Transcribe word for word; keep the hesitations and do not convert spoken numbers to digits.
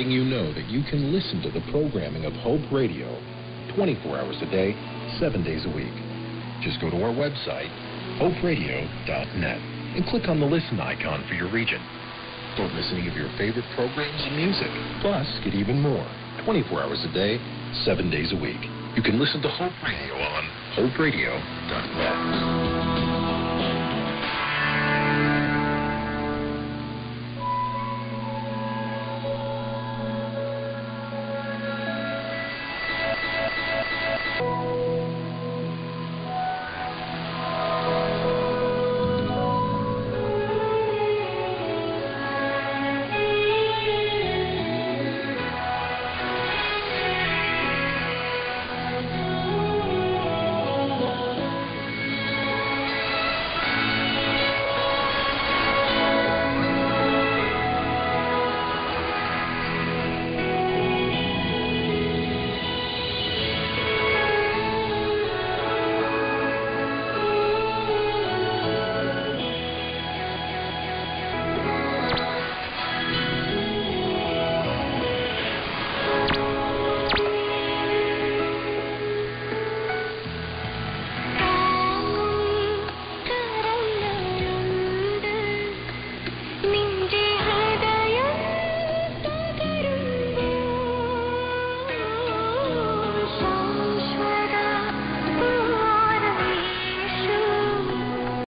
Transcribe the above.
letting you know that you can listen to the programming of Hope Radio twenty-four hours a day, seven days a week. Just go to our website, hope radio dot net, and click on the listen icon for your region. Don't miss any of your favorite programs and music. Plus, get even more, twenty-four hours a day, seven days a week. You can listen to Hope Radio on hope radio dot net.